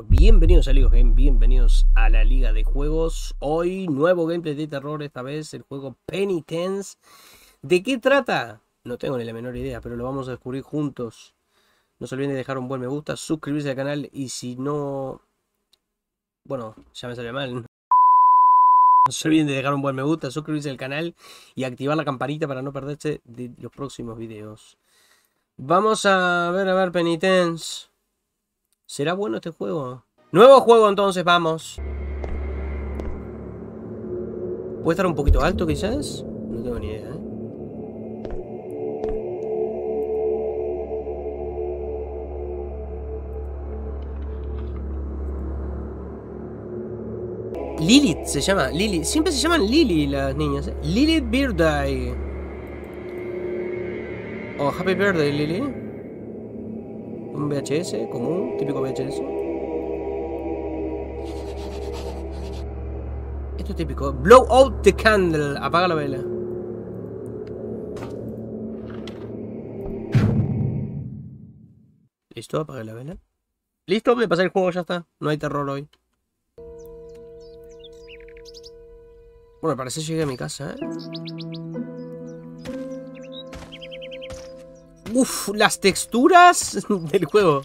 Pero bienvenidos a League of Games, bienvenidos a la Liga de Juegos. Hoy, nuevo gameplay de terror, esta vez el juego Penitence. ¿De qué trata? No tengo ni la menor idea, pero lo vamos a descubrir juntos. No se olviden de dejar un buen me gusta, suscribirse al canal y si no... Bueno, ya me sale mal. No se olviden de dejar un buen me gusta, suscribirse al canal y activar la campanita para no perderse de los próximos videos. Vamos a ver Penitence. ¿Será bueno este juego? Nuevo juego entonces, vamos. ¿Puede estar un poquito alto quizás? No tengo ni idea, ¿eh? Lilith se llama, Lily. Siempre se llaman Lily las niñas, ¿eh? Lilith Birthday. Oh, Happy Birthday, Lily. Un VHS común, típico VHS. Esto es típico. Blow out the candle. Apaga la vela. Listo, apaga la vela. Listo, me pasé el juego, ya está. No hay terror hoy. Bueno, parece que llegué a mi casa, ¿eh? Uff, las texturas del juego.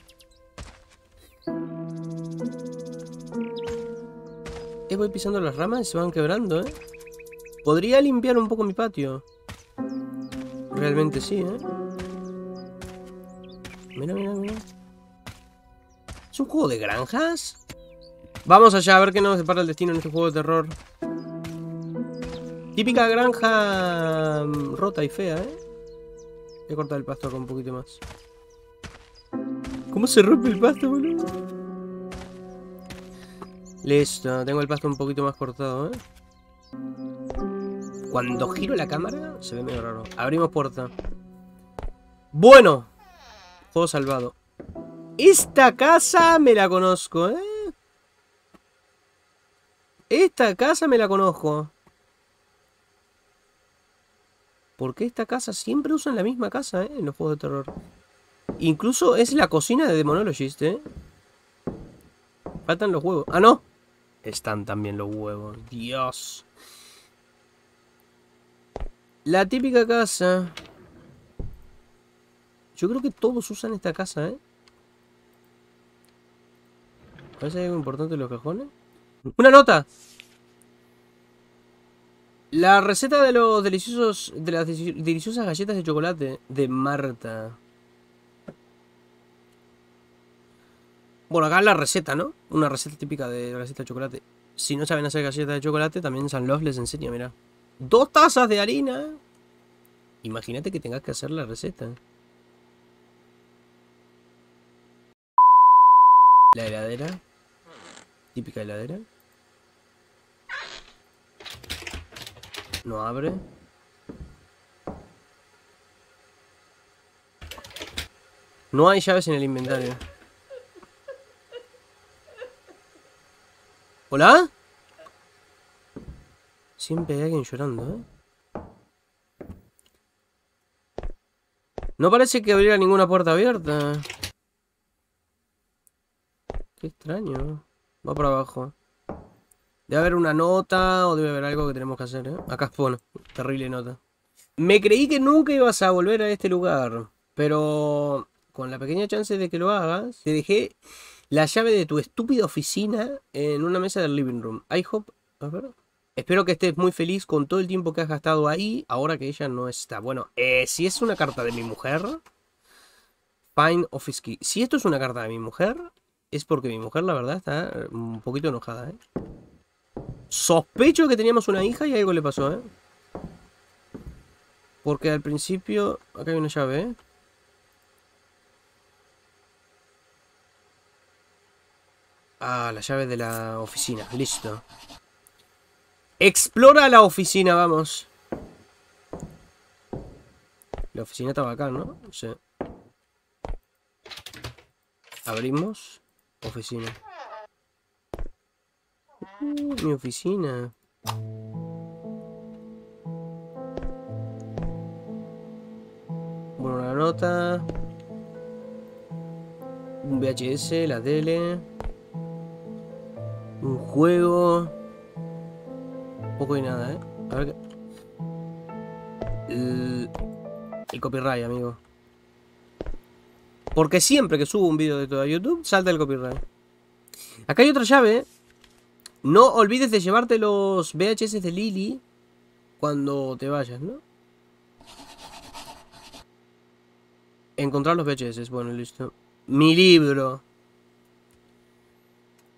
Voy pisando las ramas y se van quebrando, ¿eh? Podría limpiar un poco mi patio. Realmente sí, ¿eh? Mira, mira, mira. ¿Es un juego de granjas? Vamos allá a ver qué nos depara el destino en este juego de terror. Típica granja rota y fea, ¿eh? Voy a cortar el pasto con un poquito más. ¿Cómo se rompe el pasto, boludo? Listo, tengo el pasto un poquito más cortado, ¿eh? Cuando giro la cámara se ve medio raro. Abrimos puerta. Bueno. Juego salvado. Esta casa me la conozco, ¿eh? Esta casa me la conozco. Porque esta casa siempre usan la misma casa, ¿eh? En los juegos de terror. Incluso es la cocina de Demonologist, ¿eh? Faltan los huevos. ¡Ah, no! Están también los huevos. ¡Dios! La típica casa. Yo creo que todos usan esta casa, ¿eh? ¿A veces hay algo importante en los cajones? ¡Una nota! La receta de los deliciosos, de las deliciosas galletas de chocolate de Marta. Bueno, acá la receta, ¿no? Una receta típica de galleta de chocolate. Si no saben hacer galletas de chocolate, también SanLofG les enseña, mirá. 2 tazas de harina. Imagínate que tengas que hacer la receta. La heladera. Típica heladera. No abre. No hay llaves en el inventario. ¿Hola? Siempre hay alguien llorando, ¿eh? No parece que abriera ninguna puerta abierta. Qué extraño. Va para abajo. Debe haber una nota o debe haber algo que tenemos que hacer, ¿eh? Acá bueno, terrible nota. Me creí que nunca ibas a volver a este lugar, pero con la pequeña chance de que lo hagas, te dejé la llave de tu estúpida oficina en una mesa del living room. I hope... A ver. Espero que estés muy feliz con todo el tiempo que has gastado ahí, ahora que ella no está. Bueno, si es una carta de mi mujer... Pine Office Key. Si esto es una carta de mi mujer, es porque mi mujer, la verdad, está un poquito enojada, ¿eh? Sospecho que teníamos una hija y algo le pasó, ¿eh? Porque al principio... Acá hay una llave, ¿eh? Ah, la llave de la oficina. Listo. Explora la oficina, vamos. La oficina estaba acá, ¿no? Sí. Abrimos. Oficina. Mi oficina. Bueno, la nota. Un VHS, la tele. Un juego. Poco y nada, ¿eh? A ver qué... El copyright, amigo. Porque siempre que subo un vídeo de todo a YouTube, salta el copyright. Acá hay otra llave. No olvides de llevarte los VHS de Lily cuando te vayas, ¿no? Encontrar los VHS. Bueno, listo. Mi libro.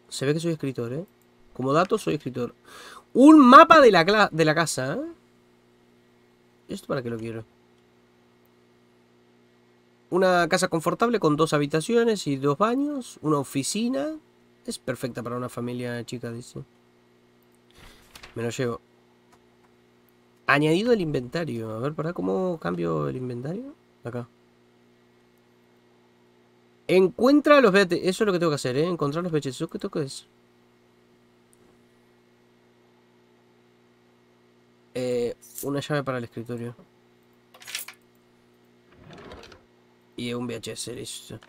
Se ve que soy escritor, ¿eh? Como dato, soy escritor. Un mapa de la casa, ¿eh? ¿Esto para qué lo quiero? Una casa confortable con 2 habitaciones y 2 baños. Una oficina. Es perfecta para una familia chica, dice. Me lo llevo. Añadido el inventario. A ver, ¿para cómo cambio el inventario? Acá. Encuentra los VHS. Eso es lo que tengo que hacer, ¿eh? Encontrar los VHS. ¿Qué tengo que hacer? Una llave para el escritorio. Y un VHS, listo.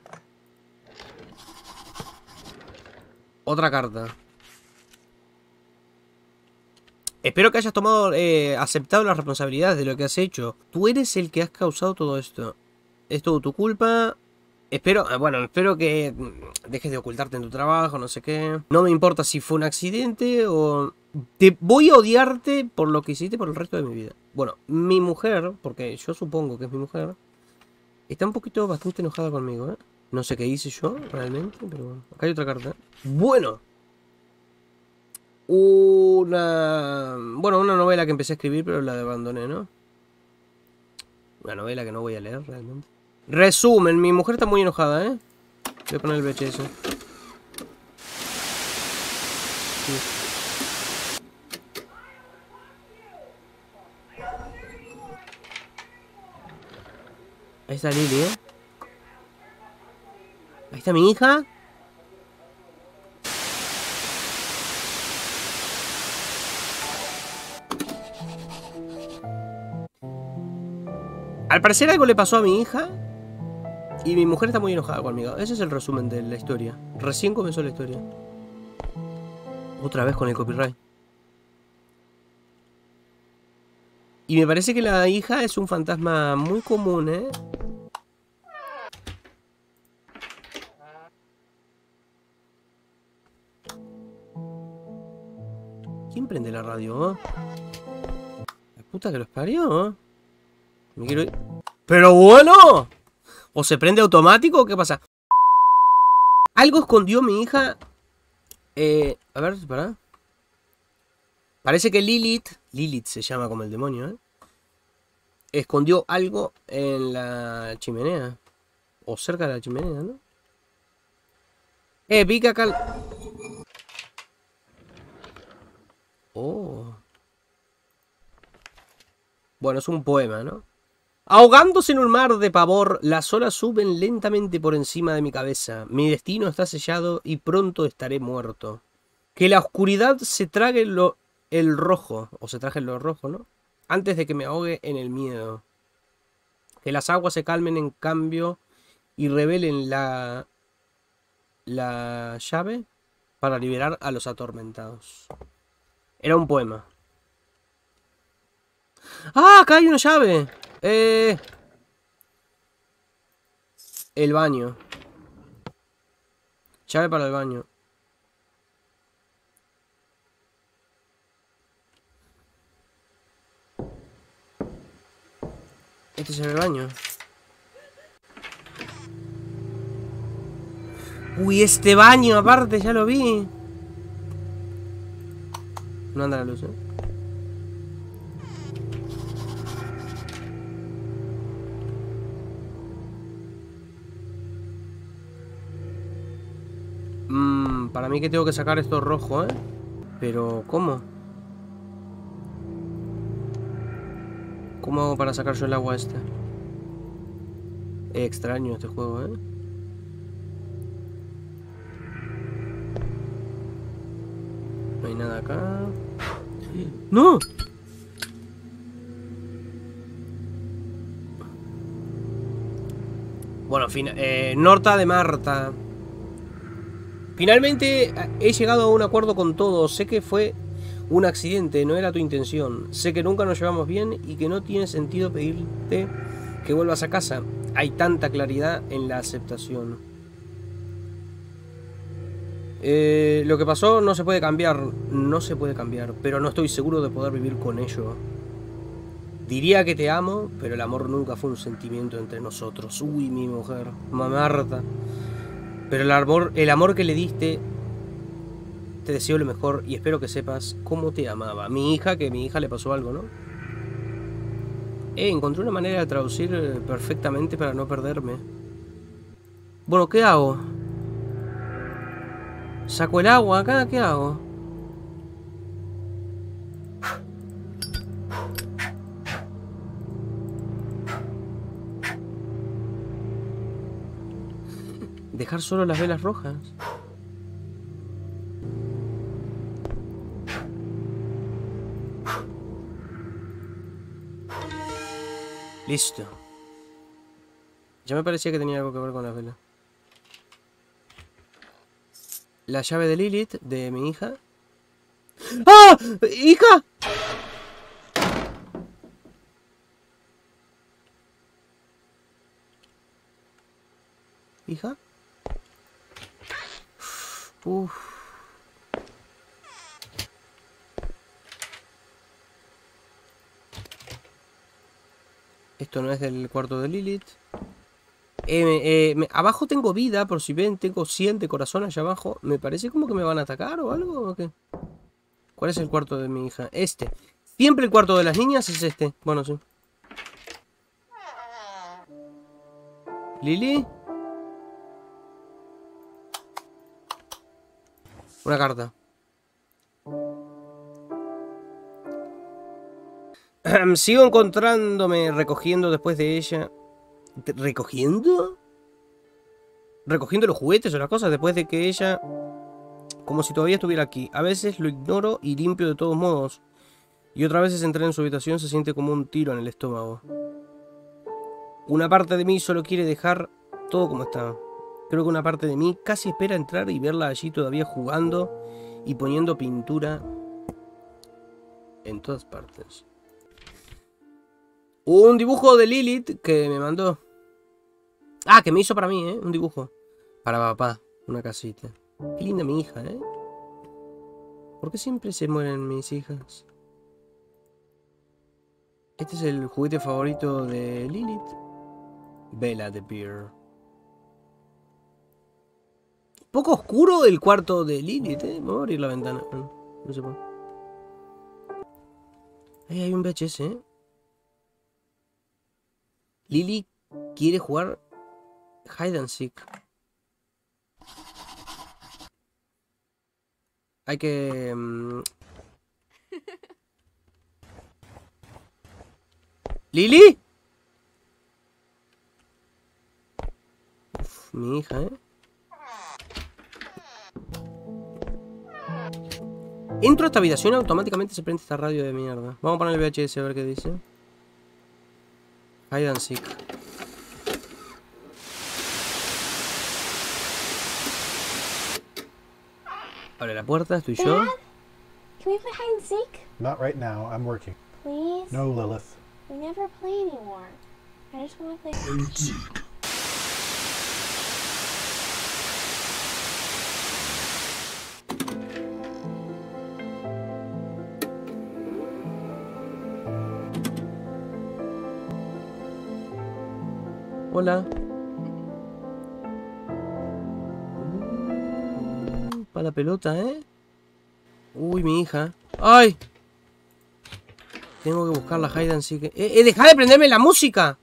Otra carta. Espero que hayas tomado, aceptado las responsabilidades de lo que has hecho. Tú eres el que has causado todo esto. Es todo tu culpa. Espero, bueno, espero que dejes de ocultarte en tu trabajo, no sé qué. No me importa si fue un accidente o... Te voy a odiarte por lo que hiciste por el resto de mi vida. Bueno, mi mujer, porque yo supongo que es mi mujer, está un poquito bastante enojada conmigo, ¿eh? No sé qué hice yo realmente, pero bueno. Acá hay otra carta. Bueno. Una novela que empecé a escribir, pero la abandoné, ¿no? Una novela que no voy a leer realmente. Resumen, mi mujer está muy enojada, ¿eh? Voy a poner el VHS. Sí. Ahí está Lily, ¿eh? Ahí está mi hija. Al parecer algo le pasó a mi hija. Y mi mujer está muy enojada conmigo. Ese es el resumen de la historia. Recién comenzó la historia. Otra vez con el copyright. Y me parece que la hija es un fantasma muy común, ¿eh? ¿Quién prende la radio? La puta que los parió. Me quiero ir. ¡Pero bueno! ¿O se prende automático o qué pasa? Algo escondió mi hija. A ver, pará. Parece que Lilith. Lilith se llama como el demonio, ¿eh? Escondió algo en la chimenea. O cerca de la chimenea, ¿no? Vi que acá. Oh. Bueno, es un poema, ¿no? Ahogándose en un mar de pavor, las olas suben lentamente por encima de mi cabeza. Mi destino está sellado y pronto estaré muerto. Que la oscuridad se trague el rojo, o se traje lo rojo, ¿no? Antes de que me ahogue en el miedo. Que las aguas se calmen en cambio y revelen la llave para liberar a los atormentados. Era un poema. ¡Ah! Acá hay una llave. El baño. Llave para el baño. Este es el baño. Uy, este baño aparte, ya lo vi. No anda la luz, ¿eh? Para mí que tengo que sacar esto rojo, ¿eh? Pero, ¿cómo? ¿Cómo hago para sacar yo el agua esta? Es extraño este juego, ¿eh? No hay nada acá. ¡No! Bueno, Norta de Marta. Finalmente he llegado a un acuerdo con todos. Sé que fue un accidente, no era tu intención. Sé que nunca nos llevamos bien y que no tiene sentido pedirte que vuelvas a casa. Hay tanta claridad en la aceptación. Lo que pasó no se puede cambiar. No se puede cambiar, pero no estoy seguro de poder vivir con ello. Diría que te amo, pero el amor nunca fue un sentimiento entre nosotros. Uy, mi mujer, Marta. Pero el amor que le diste, te deseo lo mejor y espero que sepas cómo te amaba. Mi hija, que a mi hija le pasó algo, ¿no? Encontré una manera de traducir perfectamente para no perderme. Bueno, ¿qué hago? ¿Saco el agua acá? ¿Qué hago? Dejar solo las velas rojas. Listo. Ya me parecía que tenía algo que ver con las velas. La llave de Lilith, de mi hija. ¡Ah! ¡Hija! ¿Hija? Uf. Esto no es del cuarto de Lilith. Abajo tengo vida, por si ven, tengo 100 de corazón allá abajo. Me parece como que me van a atacar o algo, ¿o qué? ¿Cuál es el cuarto de mi hija? Este. Siempre el cuarto de las niñas es este. Bueno, sí. ¿Lily? Una carta. Sigo encontrándome recogiendo después de ella. ¿Recogiendo? Recogiendo los juguetes o las cosas después de que ella... Como si todavía estuviera aquí. A veces lo ignoro y limpio de todos modos. Y otras veces entrar en su habitación se siente como un tiro en el estómago. Una parte de mí solo quiere dejar todo como está. Creo que una parte de mí casi espera entrar y verla allí todavía jugando y poniendo pintura en todas partes. Un dibujo de Lilith que me mandó. Ah, que me hizo para mí, ¿eh? Un dibujo. Para papá, una casita. Qué linda mi hija, ¿eh? ¿Por qué siempre se mueren mis hijas? Este es el juguete favorito de Lilith. Vela de Peer. Poco oscuro el cuarto de Lilith, ¿eh? Voy a abrir la ventana. No se puede. Ahí hay un VHS, ¿eh? Lily quiere jugar hide and seek. Hay que... ¿Lily? Uf, mi hija, ¿eh? Entro a esta habitación y automáticamente se prende esta radio de mierda. Vamos a poner el VHS a ver qué dice. Hide and seek. Abre la puerta, estoy yo. Dad, can we play hide and seek? Not right now, I'm working. Please? No, Lilith. We never play anymore. I just want to play hide and seek. Hola. Para la pelota, ¿eh? Uy, mi hija. ¡Ay! Tengo que buscar la hide and seek. ¡Dejá de prenderme la música!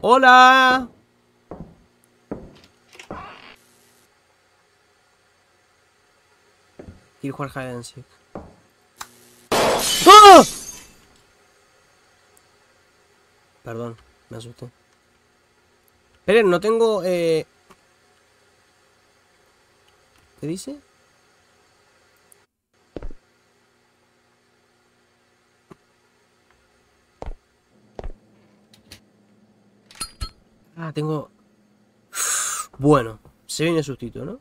¡Hola! Quiero jugar hide and seek. ¡Ah! Perdón, me asusté. Esperen, no tengo... ¿Qué dice? Ah, tengo... Bueno. Se viene el sustito, ¿no?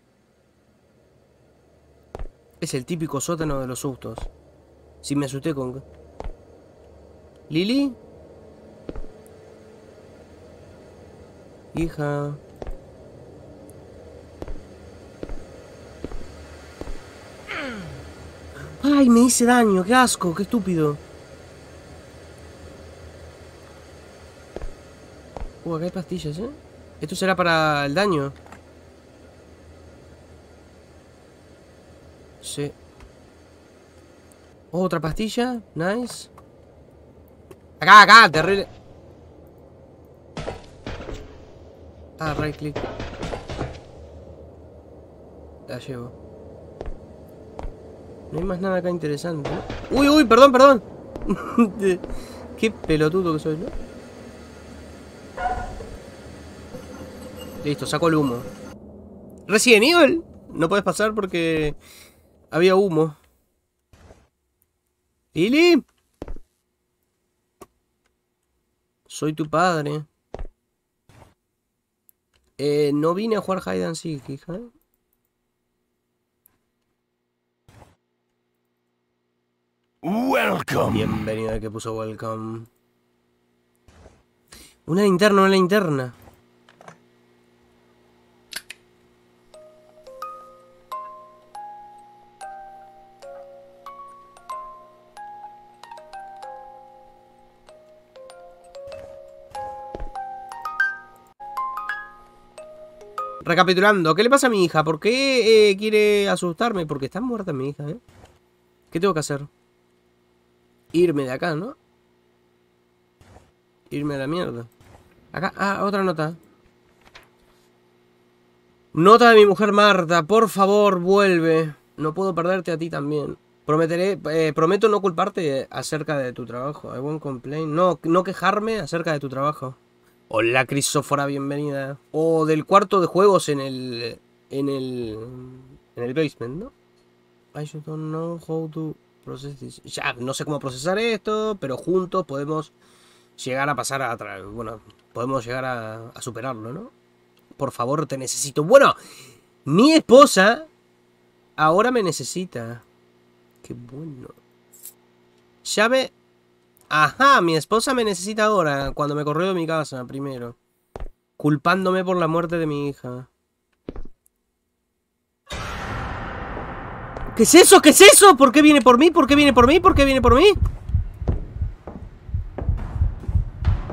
Es el típico sótano de los sustos. Si me asusté con... ¿Lily? Hija... ¡Ay, me hice daño! ¡Qué asco! ¡Qué estúpido! Acá hay pastillas, ¿eh? ¿Esto será para el daño? Sí. Otra pastilla. Nice. Acá, acá, terrible. Ah, right click. La llevo. No hay más nada acá interesante, ¿eh? ¡Uy, uy! Perdón, perdón. Qué pelotudo que soy, ¿no? Listo, sacó el humo. Resident Evil. No podés pasar porque había humo. Lily. Soy tu padre. No vine a jugar hide and seek, hija. Welcome. Bienvenido al que puso welcome. Una linterna, una linterna. Recapitulando, ¿qué le pasa a mi hija? ¿Por qué quiere asustarme? Porque está muerta mi hija, ¿eh? ¿Qué tengo que hacer? Irme de acá, ¿no? Irme a la mierda. Acá, ah, otra nota. Nota de mi mujer Marta, por favor, vuelve. No puedo perderte a ti también. Prometo no culparte acerca de tu trabajo. I won't complain. No quejarme acerca de tu trabajo. Hola, Crisófora, bienvenida. O del cuarto de juegos en el... En el basement, ¿no? I don't know how to process this. Ya, no sé cómo procesar esto, pero juntos podemos llegar a pasar a... Bueno, podemos llegar a superarlo, ¿no? Por favor, te necesito. Bueno, mi esposa ahora me necesita. Qué bueno. Llave... Ajá, mi esposa me necesita ahora, cuando me corrió de mi casa, primero. Culpándome por la muerte de mi hija. ¿Qué es eso? ¿Qué es eso? ¿Por qué viene por mí? ¿Por qué viene por mí? ¿Por qué viene por mí?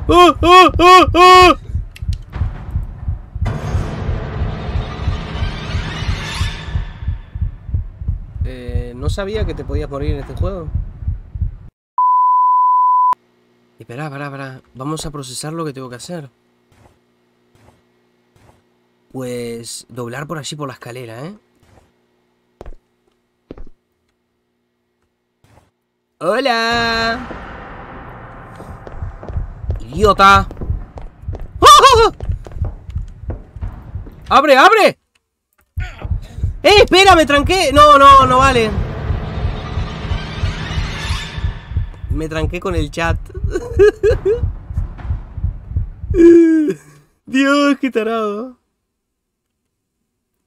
¡Oh, oh, oh, oh! No sabía que te podías morir en este juego. Esperá, pará. Vamos a procesar lo que tengo que hacer. Pues... doblar por allí por la escalera, ¿eh? ¡Hola! ¡Idiota! ¡Oh! ¡Abre, abre! ¡Eh, espera! ¡Me tranqué! No, no, no vale. Me tranqué con el chat. Dios, qué tarado.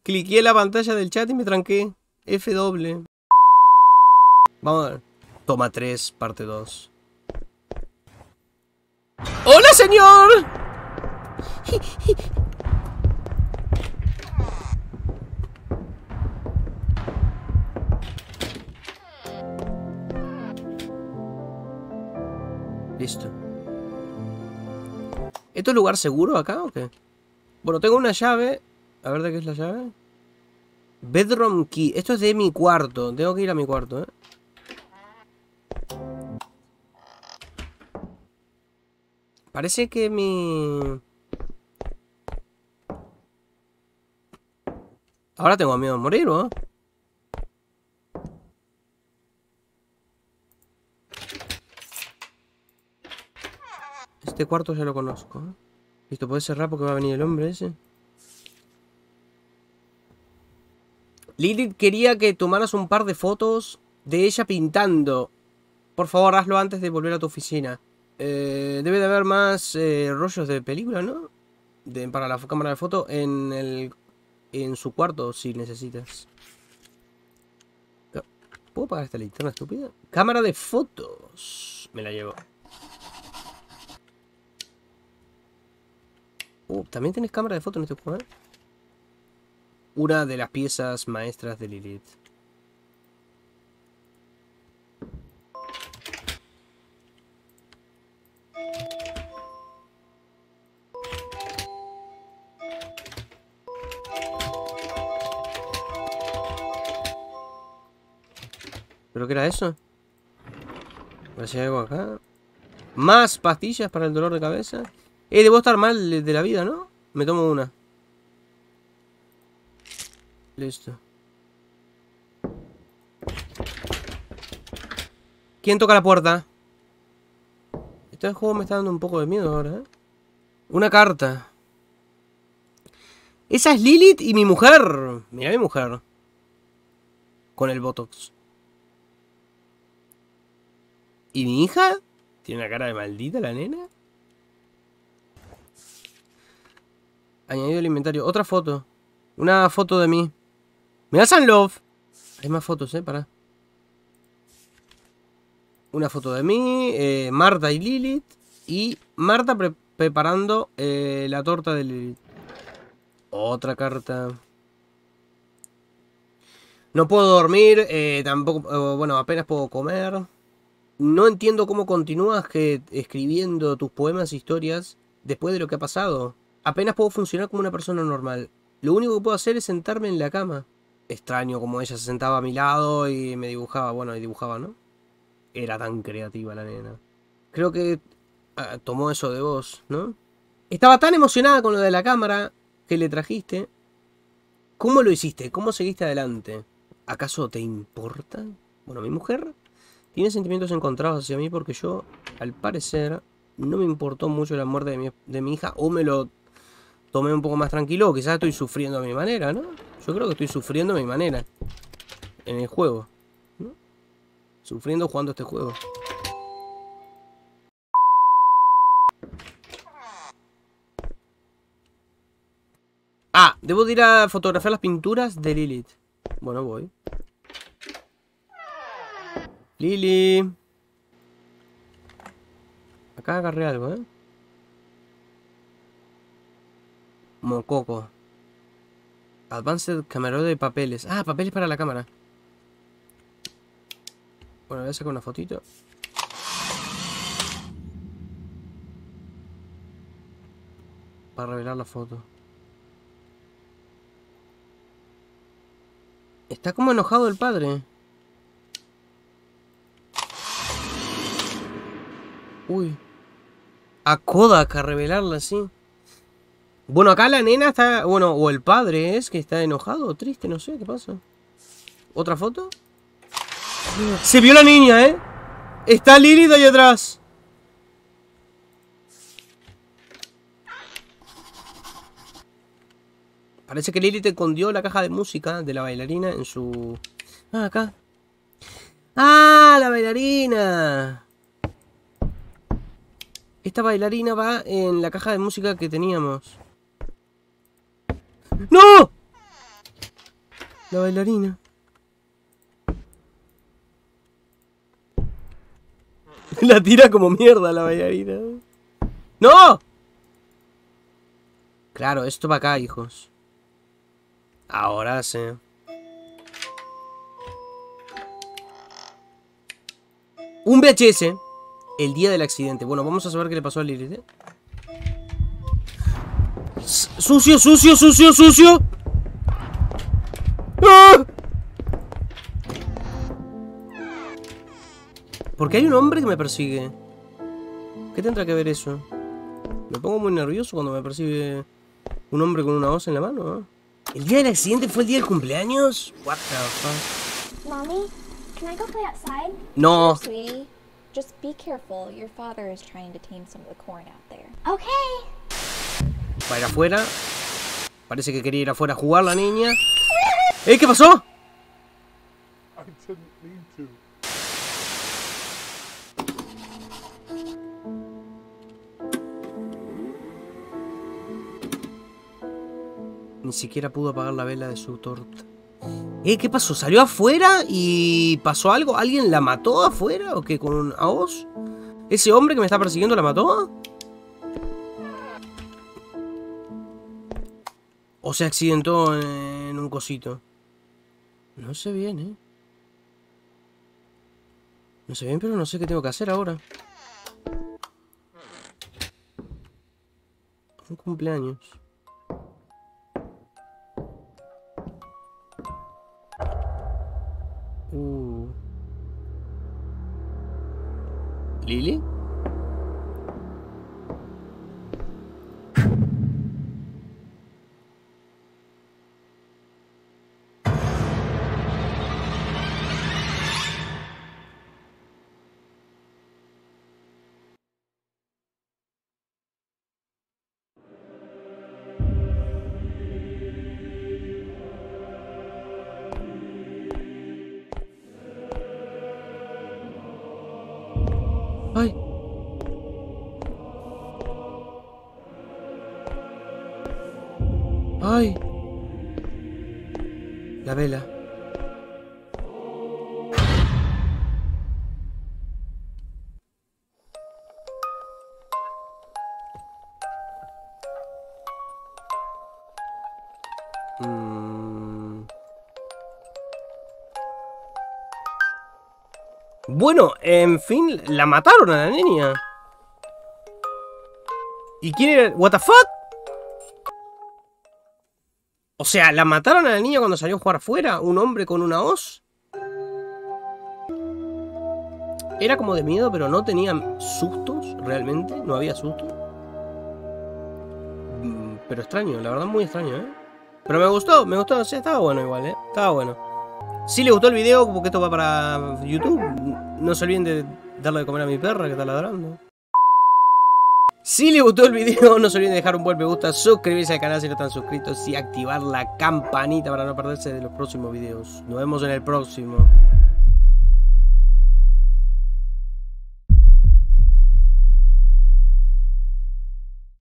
Cliqué en la pantalla del chat y me tranqué. F doble. Vamos a ver. Toma 3, parte 2. ¡Hola, señor! Listo. ¿Esto es lugar seguro acá o qué? Bueno, tengo una llave. A ver de qué es la llave. Bedroom key. Esto es de mi cuarto. Tengo que ir a mi cuarto, ¿eh? Parece que mi... Ahora tengo miedo de morir, ¿o? Este cuarto ya lo conozco, ¿eh? Listo, podés cerrar porque va a venir el hombre ese. Lilith quería que tomaras un par de fotos de ella pintando. Por favor, hazlo antes de volver a tu oficina. Debe de haber más rollos de película, ¿no? Para la cámara de foto en el en su cuarto si necesitas. ¿Puedo apagar esta linterna estúpida? Cámara de fotos. Me la llevo. ¿También tenés cámara de fotos en este juego? Una de las piezas maestras de Lilith. ¿Pero qué era eso? ¿Hay algo acá? ¿Más pastillas para el dolor de cabeza? Debo estar mal de la vida, ¿no? Me tomo una. Listo. ¿Quién toca la puerta? Este juego me está dando un poco de miedo ahora, ¿eh? Una carta. Esa es Lilith y mi mujer. Mira mi mujer. Con el botox. ¿Y mi hija? ¿Tiene una cara de maldita la nena? Añadido al inventario. Otra foto. Una foto de mí. Mirá SanLofG. Hay más fotos, pará. Una foto de mí. Marta y Lilith. Y Marta preparando la torta de Lilith. Otra carta. No puedo dormir. Tampoco. Bueno, apenas puedo comer. No entiendo cómo continúas escribiendo tus poemas e historias después de lo que ha pasado. Apenas puedo funcionar como una persona normal. Lo único que puedo hacer es sentarme en la cama. Extraño como ella se sentaba a mi lado y me dibujaba. Bueno, y dibujaba, ¿no? Era tan creativa la nena. Creo que tomó eso de vos, ¿no? Estaba tan emocionada con lo de la cámara que le trajiste. ¿Cómo lo hiciste? ¿Cómo seguiste adelante? ¿Acaso te importa? Bueno, mi mujer tiene sentimientos encontrados hacia mí porque yo, al parecer, no me importó mucho la muerte de mi hija. O me lo tomé un poco más tranquilo, quizás estoy sufriendo a mi manera, ¿no? Yo creo que estoy sufriendo a mi manera en el juego, ¿no? Sufriendo jugando este juego. Ah, debo de ir a fotografiar las pinturas de Lilith. Bueno, voy. Lily. Acá agarré algo, Mococo. Advanced camarero de papeles. Ah, papeles para la cámara. Bueno, voy a sacar una fotito. Para revelar la foto. Está como enojado el padre. Uy. A Kodak a revelarla así. Bueno, acá la nena está... Bueno, o el padre es que está enojado o triste, no sé, ¿qué pasa? ¿Otra foto? Se vio la niña, ¿eh? Está Lilith ahí atrás. Parece que Lilith escondió la caja de música de la bailarina en su... Ah, acá. ¡Ah, la bailarina! Esta bailarina va en la caja de música que teníamos. ¡No! La bailarina. La tira como mierda la bailarina. ¡No! Claro, esto va acá, hijos. Ahora sí. Un VHS. El día del accidente. Bueno, vamos a saber qué le pasó a Lilith, ¿eh? ¡Sucio, sucio, sucio, sucio! ¡Ah! ¿Por qué hay un hombre que me persigue? ¿Qué tendrá que ver eso? Me pongo muy nervioso cuando me persigue un hombre con una hoz en la mano, ¿eh? ¿El día del accidente fue el día del cumpleaños? What the fuck? Mommy, ¿puedo ir a jugar afuera? No. Just be careful, your father is trying to tame some of the corn out there. Okay. Para ir afuera. Parece que quería ir afuera a jugar la niña. ¿Qué pasó? I didn't mean to. Ni siquiera pudo apagar la vela de su torta. ¿Qué pasó? ¿Salió afuera y pasó algo? ¿Alguien la mató afuera? ¿O qué? ¿Con un ahoz? ¿Ese hombre que me está persiguiendo la mató? ¿O se accidentó en un cosito? No sé bien, No sé bien, pero no sé qué tengo que hacer ahora. Un cumpleaños. ¿Lily? ¡Ay! La vela. Bueno, en fin, la mataron a la niña. ¿Y quién era? ¿What the fuck? O sea, ¿la mataron a la niña cuando salió a jugar afuera? ¿Un hombre con una hoz? Era como de miedo, pero no tenían sustos, realmente. No había susto. Pero extraño, la verdad muy extraño, Pero me gustó, o sea, estaba bueno igual, Estaba bueno. Si les gustó el video, porque esto va para YouTube, no se olviden de darle de comer a mi perra que está ladrando. Si les gustó el video, no se olviden de dejar un buen me gusta, suscribirse al canal si no están suscritos y activar la campanita para no perderse de los próximos videos. Nos vemos en el próximo.